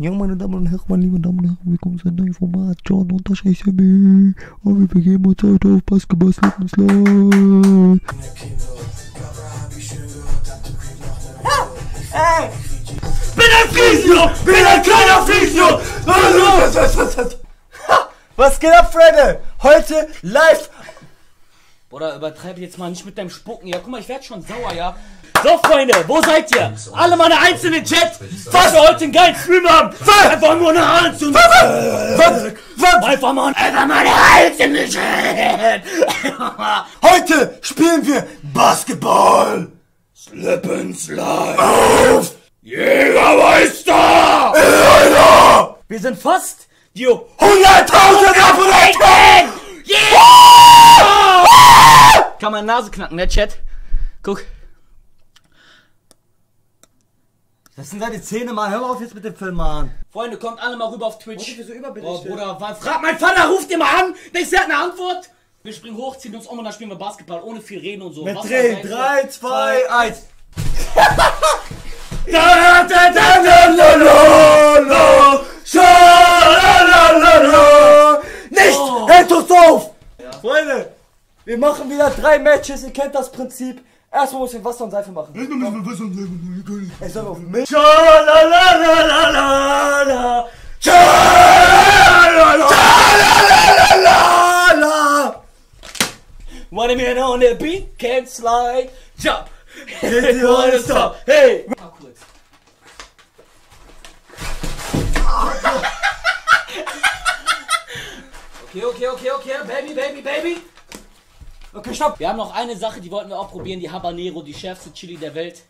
Ja, meine Damen und Herren, meine lieben Damen und Herren, willkommen zu einem neuen Format. John unterstrich Sammy. Und wir begeben uns heute auf Basketball SLIP N SLIDE. Bin ein Physio! Was geht ab, Freunde? Heute live. Oder übertreibe jetzt mal nicht mit deinem Spucken. Ja, guck mal, ich werde schon sauer, ja. So, Freunde, wo seid ihr? Alle mal einzeln in den Chat, was wir heute einen geilen Stream haben. Einfach nur eine Hand zu. Einfach mal eine Hand in den Chat. Heute spielen wir Basketball. Slip N Slide. Auf Jägermeister. Jäger. Wir sind fast die 100.000 Abonnenten. Yeah! Kann meine Nase knacken, der Chat. Guck. Das sind deine Zähne, Mann. Hör mal auf jetzt mit dem Film, Mann. Freunde, kommt alle mal rüber auf Twitch. So oh, Bruder, frag mein Vater, ruft dir mal an. Denkst du, er hat eine Antwort? Wir springen hoch, ziehen uns um und dann spielen wir Basketball, ohne viel reden und so. Mit 3, 2, 1. Nicht! Hält uns auf! Ja. Freunde, wir machen wieder 3 Matches. Ihr kennt das Prinzip. Erstmal muss ich Wasser und Seife machen. Ich muss Wasser und Seife machen. Ich soll auf mich. Schalalalala. Schalalalala. Wanna be on the beat? Can't slide. Jump. It's wanna stop. Hey. Okay. Baby. Okay, stopp! Wir haben noch eine Sache, die wollten wir auch probieren, die Habanero, die schärfste Chili der Welt.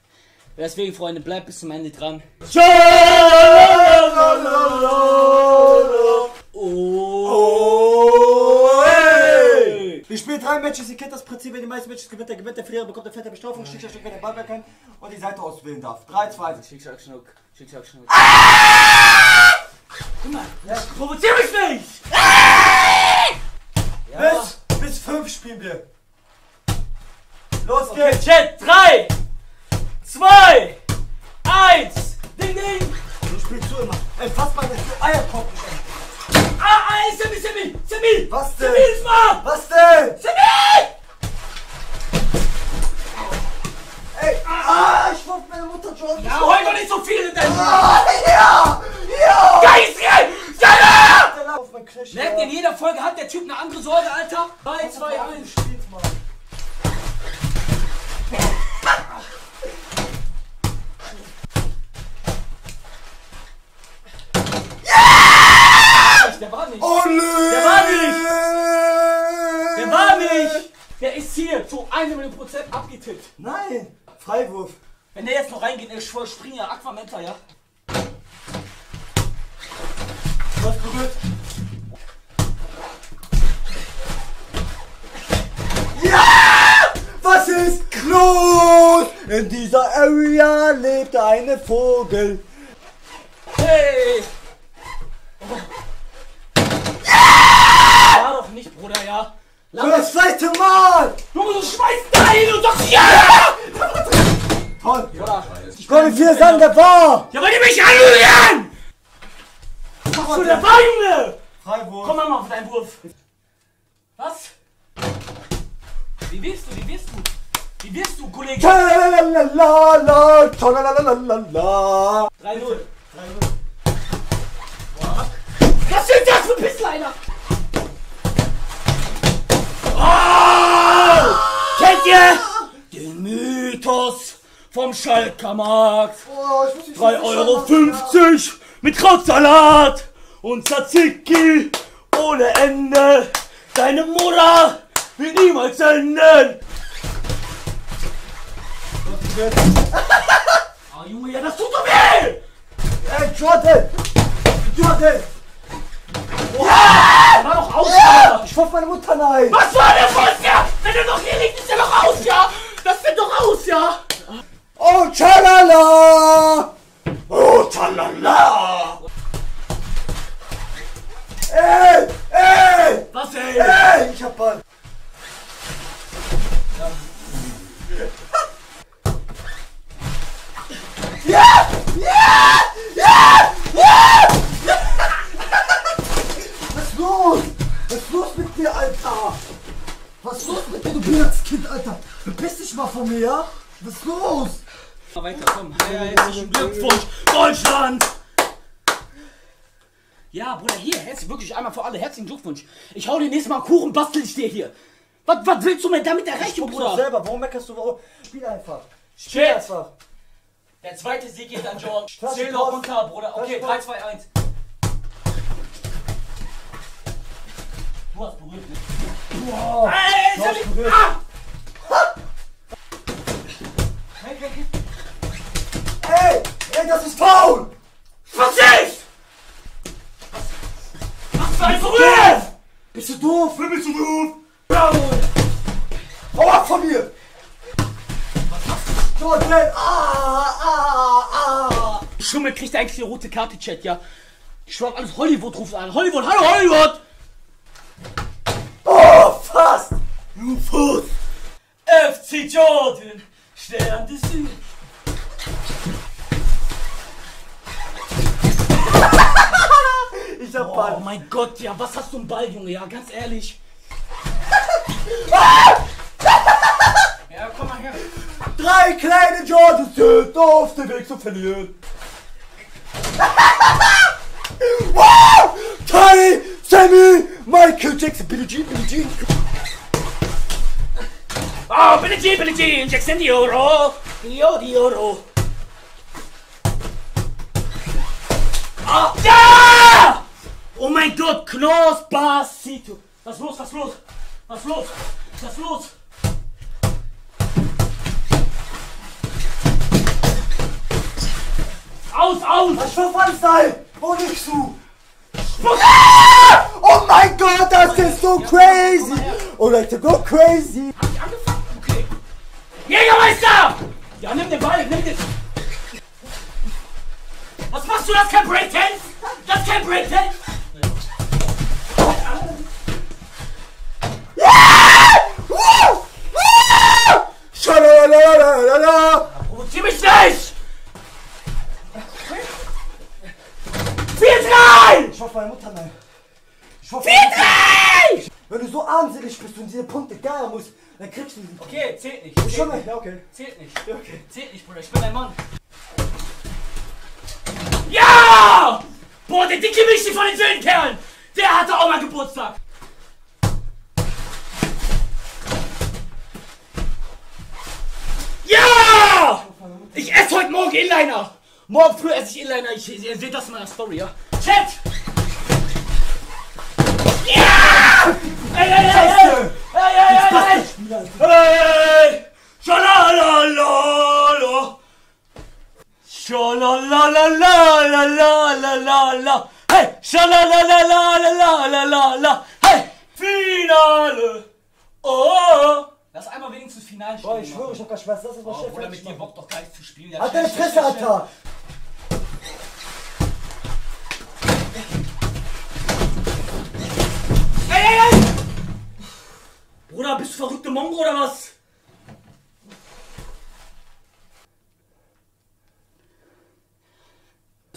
Deswegen, Freunde, bleibt bis zum Ende dran. Wir spielen 3 Matches, ihr kennt das Prinzip, wenn die meisten Matches gewinnt, der Verlierer bekommt eine fette Bestrafung, Schicksal, Schnuck, wenn der Ball weg kann und die Seite auswählen darf. 3, 2, 1. Schicksal, Schnuck. Guck mal, provozier mich nicht! Ja. Bis 5 spielen wir. Los geht's. Chat. 3, 2, 1. Ding. Du spielst so immer. Ey, fass mal, dass du Eier kochen kannst. Sammy. Was denn? Sammy, hilf mal. Was denn? Sammy! Ey, ich wollte meine Mutter Jorge. Ja, heul doch nicht so viel in deinem Ja! Geist rein! Merkt ihr, in jeder Folge hat der Typ eine andere Sorge, Alter? 3, 2, 1. Spielt mal. Yeah! Der war nicht! Der ist hier zu 100% abgetippt. Nein! Freiwurf. Wenn der jetzt noch reingeht, ich schwör, Springer, Aquamenta, ja? Was berührt? Ja! Was ist los? In dieser Area lebt eine Vogel. Hey! Ja! War doch nicht, Bruder, ja? Für das zweite Mal! Du schmeißt da hin und sagst ja! Toll! Bruder. Ich konnte viel sagen, der war! Ja, wollt ihr mich anrühren? Mach zu der Beine! Freiburg. Komm mal auf deinen Wurf. Was? Wie wirst du, Kollege? 3-0. 3-0. Was ist das für Pissleiner? Oh! Kennt ihr den Mythos vom Schalker Markt? 3,50 € mit Krautsalat und Tzatziki ohne Ende. Deine Mutter wird niemals enden. Ah, Junge, ja, das tut doch weh! Ey, Jordan! Oh, ja! War doch aus, ja! Ich hoffe, meine Mutter, nein! Was war der Fuß, ja? Wenn er noch hier liegt, ist er doch aus, ja? Das wird doch aus, ja? Oh, tschalala! Oh, tschalala! Ey! Was, ey? Ey, ich hab Ball! Ja! du Peanutskind, Alter. Verpiss dich mal von mir, ja? Was ist los? Weiter, komm. Herzlichen Glückwunsch, Deutschland! Ja, Bruder, hier, herzlich, wirklich einmal für alle, herzlichen Glückwunsch. Ich hau dir nächstes Mal einen Kuchen, bastel ich dir hier. Was willst du mir damit erreichen, Bruder? Selber, warum meckerst du? Warum? Spiel einfach. Spiel einfach. Der zweite Sieg geht an Jordan. Zähl noch runter, Bruder. Okay, 3, 2, 1. Du hast berührt mich. Wow. Ey, ich hab mich... Ah! Ey, ey, das ist faul! Verzicht! Was für ein Problem! Bist du doof? Wer bist du doof? Hau ab von mir! Was machst du? Jordan! Schummel kriegt eigentlich die rote Karte, Chat, ja? Ich schwör, alles Hollywood ruft an. Hollywood, hallo Hollywood! Oh, fast! Du Fuß! FC Jordan! Stern des Südens! Ich hab Ball! Oh mein Gott, ja, was hast du im Ball, Junge? Ja, ganz ehrlich! Ja, komm mal her! Drei kleine Jordans sind auf dem Weg zu verlieren! Wow! Charlie, Sammy, Michael, Jackson, Billie Jean, Billie Jean! Oh, Billie Jean, Jackson, die Euro! Die Euro! Oh, ja! Oh mein Gott, Knospacito! Was los, was los? Was los? Was los? Aus, aus! Was für Fallstein! Wo liegst du? Ah! Oh mein Gott, das ist so crazy! Oh Leute, go crazy! Hab ich angefangen? Okay. Jägermeister! Ja, nimm den Ball, nimm den... Was machst du? Das ist kein Breakdance! Das ist kein Breakdance! Schalalalala! Provozier mich nicht! 4-3! Ich hoffe meine Mutter nein. 4-3! Wenn du so armselig bist und diese Punkte geil musst, dann kriegst du diesen Punkt. Okay, zählt nicht. Zählt nicht. Ja, okay. Zählt nicht. Ja, okay. Zählt nicht, Bruder. Ich bin ein Mann. Ja! Boah, der dicke Mischi von den Söhnenkerlen! Der hatte auch mal Geburtstag! Ja! Ich esse heute Morgen Inliner! Morgen früh esse ich Inliner, ihr seht das in meiner Story, ja? Chat! Ja! Ey! Schalalala! Schalalalalalalala! Hey! Schalalalalalalala! Hey! Finale! Oh! Lass einmal wenigstens Finale spielen. Boah, ich schwöre, ich hab keine Schwester, das ist was Chef. Oder mit dir Bock doch gar nicht zu spielen. Alter, ich fresse, Alter! Ey! Bruder, bist du verrückte Mongo oder was?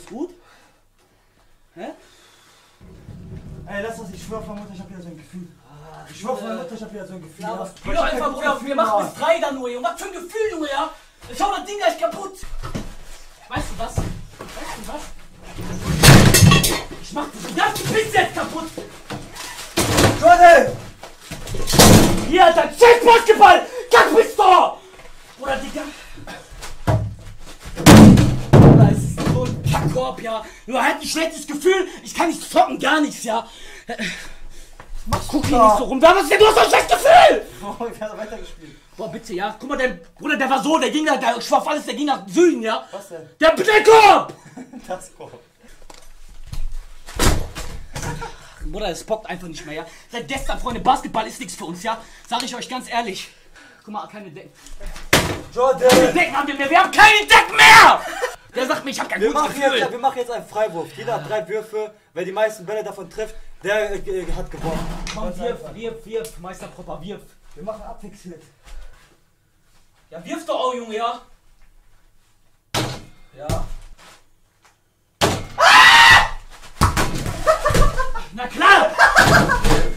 Gut? Hä? Ey, lass das, ich schwör auf meine Mutter, ich hab wieder so ein Gefühl. Ich schwör auf meine Mutter, ich hab wieder so ein Gefühl. Ja, was? Hör doch einfach, Bruder, wir machen bis 3 dann nur, Junge. Was für ein Gefühl, Junge, ja? Ich hau das Ding gleich kaputt. Weißt du was? Weißt du was? Ich mach das ganze Pizza jetzt kaputt. Jordan! Hier, Alter, scheiß Basketball! Kackpistol! Bruder, Digga. Korb, ja. Nur halt ein schlechtes Gefühl, ich kann nicht zocken, gar nichts, ja. Guck hier nicht so rum. Was ist denn? Du hast so ein schlechtes Gefühl! Boah, ich hab weitergespielt. Boah, bitte, ja. Guck mal, der Bruder, der war so, der ging da, der schwaff alles, der ging nach Süden, ja. Was denn? Der Korb! Das Korb. Bruder, das bockt einfach nicht mehr, ja. Seit gestern, Freunde, Basketball ist nichts für uns, ja. Sag ich euch ganz ehrlich. Guck mal, keine Decken. Jordan! Keine Decken haben wir mehr, wir haben keine Decken mehr! Der sagt mir, ich hab kein gutes Gefühl. Jetzt, wir machen jetzt einen Freiwurf. Jeder hat 3 Würfe. Wer die meisten Bälle davon trifft, der hat gewonnen. Komm, wirf, Meister Proper, wirf. Wir machen abwechselnd. Ja, wirf doch auch, Junge, ja? Ja. Ah! Na klar!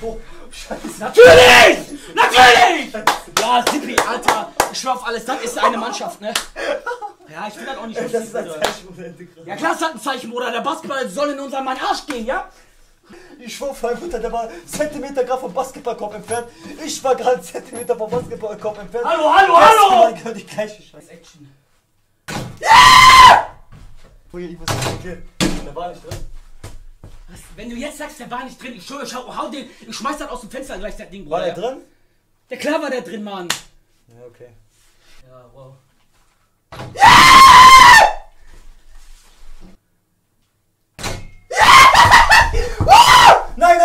Oh, Scheiße. Natürlich! Natürlich! Mannschaft, ne? Ja, ich finde das auch nicht lustig. Das ist ein Zeichenmoment, ja klar, das hat ein Zeichenmoment. Der Basketball soll in unseren Mann Arsch gehen, ja? Ich schwor, Freimutter, der war Zentimeter gerade vom Basketballkorb entfernt. Ich war gerade Zentimeter vom Basketballkorb entfernt. Hallo, hallo, hallo! Das war die gleiche Scheiße. Action. Ich muss gehen. Der war nicht drin. Was? Wenn du jetzt sagst, der war nicht drin, ich schwöre, hau den, ich schmeiß das aus dem Fenster gleich, das Ding, Bruder. War der drin? Ja klar war der drin, Mann. Ja, okay. Ja, wow. Nein.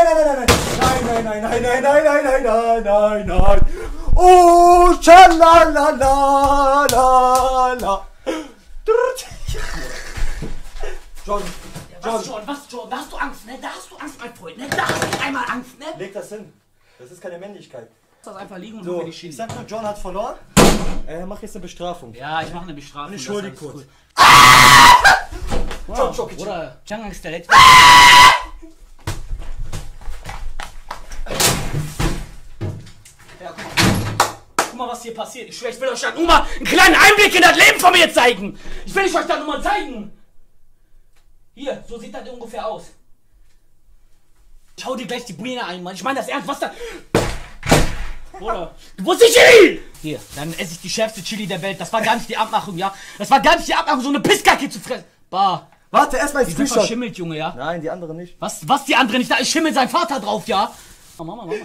Oh, tschalalalala. John, John, da hast du Angst, ne? Da hast du Angst, mein Freund, ne? Da hast du einmal Angst, ne? Leg das hin. Das ist keine Männlichkeit. Das einfach liegen und so, ich sag nur, John hat verloren. Er macht jetzt eine Bestrafung. Ja, ich mache eine Bestrafung. Und ich hol die kurz. Cool. Wow. John, John, Bruder, John ist der letzte. Ja, guck mal, was hier passiert. Ich schwör, ich will euch dann nur mal einen kleinen Einblick in das Leben von mir zeigen. Ich will euch dann nur mal zeigen. Hier, so sieht das ungefähr aus. Ich hau dir gleich die Brüne ein, Mann. Ich meine das ernst, was da... Bruder, wo ist die Chili? Hier, dann esse ich die schärfste Chili der Welt. Das war gar nicht die Abmachung, ja? Das war gar nicht die Abmachung, so eine Pisskacke zu fressen. Bah. Warte, erstmal ist die verschimmelt, Junge, ja? Nein, die andere nicht. Was die andere nicht? Da ist Schimmel sein Vater drauf, ja? Oh, Mama. Okay.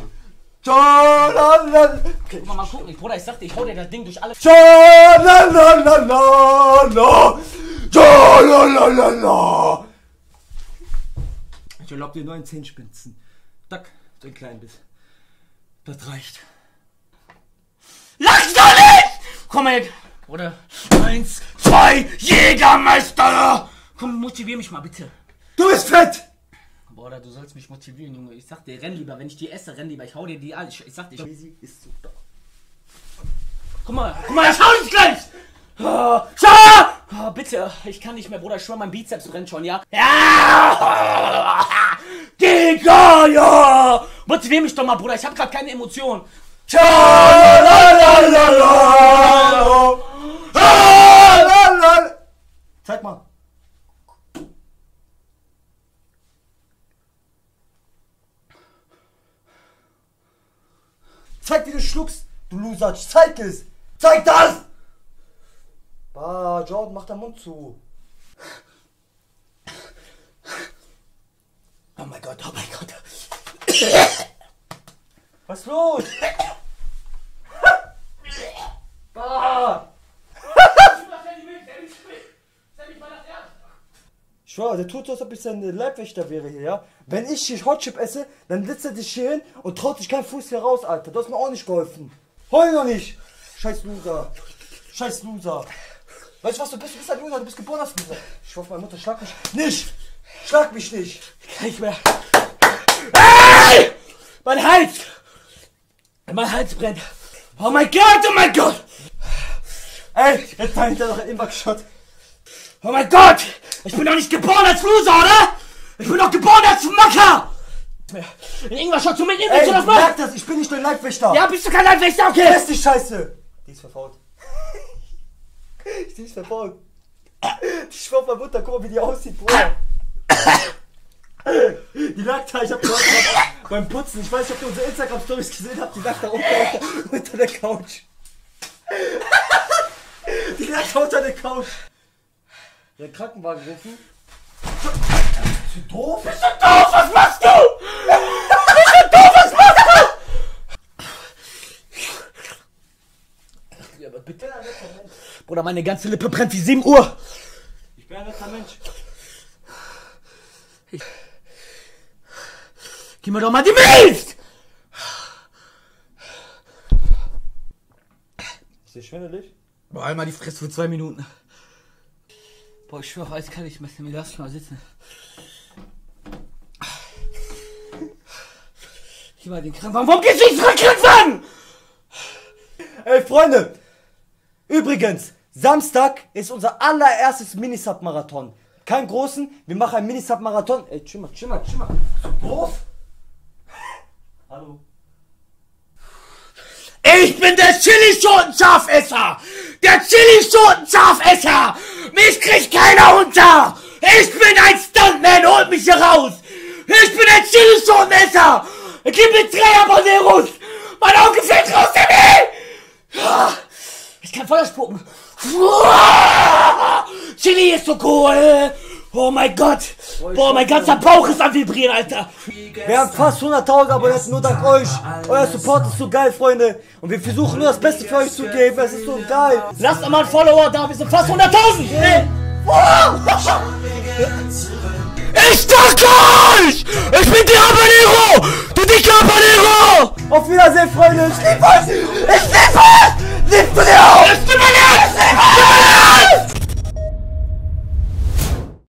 Guck mal, gucken, Bruder, ich sagte, ich hau dir das Ding durch alle. Ich erlaub dir nur einen Zehenspitzen. Tack, so ein klein bisschen. Das reicht. Lachst du nicht? Komm mal, Bruder. 1, 2, Jägermeister! Komm, motivier mich mal bitte. Du bist fett! Bruder, du sollst mich motivieren, Junge. Ich sag dir, renn lieber. Wenn ich die esse, renn lieber. Ich hau dir die an. Ich sag dir, Easy ist so da. Guck mal, ich hau dich gleich! Schau! Bitte, ich kann nicht mehr, Bruder. Ich schwör, mein Bizeps brennt schon, ja? Ja! Digga, ja! Motivier mich doch mal, Bruder. Ich hab grad keine Emotionen. Zeig mal. Zeig, wie du schluckst, du Loser. Zeig es. Zeig das! Bah, Jordan, mach deinen Mund zu. Oh mein Gott. Was ist los? Bah! Ich schwör, der tut so, als ob ich sein Leibwächter wäre hier, ja? Wenn ich hier Hotchip esse, dann sitzt er dich hier hin und traut sich kein Fuß hier raus, Alter. Du hast mir auch nicht geholfen. Heul noch nicht! Scheiß Loser! Weißt du was, du bist ein Loser, du bist geboren als Loser. Ich hoffe, meine Mutter, schlag mich nicht! Schlag mich nicht! Kann ich mehr. Hey! Mein Hals brennt! Oh mein Gott! Ey, jetzt war hinterher noch ein Inbox-Shot! Oh mein Gott! Ich bin doch nicht geboren als Loser, oder? Ich bin doch geboren als Macker! Irgendwas schaut zu mir, irgendwas zu das machen! Merk das, ich bin nicht dein Leibwächter! Ja, bist du kein Leibwächter, okay! Das ist die Scheiße! Die ist verfault. Ich schwör auf meine Mutter, guck mal, wie die aussieht, Bruder! Die lag da, ich hab gehört beim Putzen, ich weiß nicht, ob ihr unsere Instagram-Stories gesehen habt, die lag da unter der Couch. Die lag da unter der Couch. Der Krankenwagen rufen. Bist du doof? Was machst du? Ja, aber bitte. Ich bin ein netter Mensch. Bruder, meine ganze Lippe brennt wie 7 Uhr. Ich bin ein netter Mensch. Gib mir doch mal die Milch! Ist das schwindelig? Boah, einmal die Fresse für 2 Minuten. Boah, ich schwör, alles kann ich nicht mehr. Lass mich mal sitzen. Gib mal den Krampfwagen. Warum gehst du nicht zurück, Krampfwagen? Ey, Freunde! Übrigens, Samstag ist unser allererstes Minisub-Marathon. Keinen großen, wir machen einen Minisub-Marathon. Ey, chill mal. So doof? Hallo. Ich bin der Chili-Schoten-Scharfesser! Der Chili-Schoten-Scharfesser! Mich kriegt keiner unter! Ich bin ein Stuntman, holt mich hier raus! Ich bin ein Chili-Schoten-Esser! Gib mir 3 Habaneros! Mein Auge fällt raus, Sammy! Ich kann Feuer spucken! Chili ist so cool! Oh mein Gott! Boah, mein ganzer Bauch ist am Vibrieren, Alter! Wir haben fast 100.000 Abonnenten nur dank euch! Euer Support ist so geil, Freunde! Und wir versuchen nur das Beste für euch zu geben, es ist so geil! Lasst mal einen Follower da, wir sind fast 100.000! Hey. Ich danke euch! Ich bin der Habanero! Du dicke Habanero! Auf Wiedersehen, Freunde! Ich liebe euch! Ich liebe euch! Nehmt mir auf!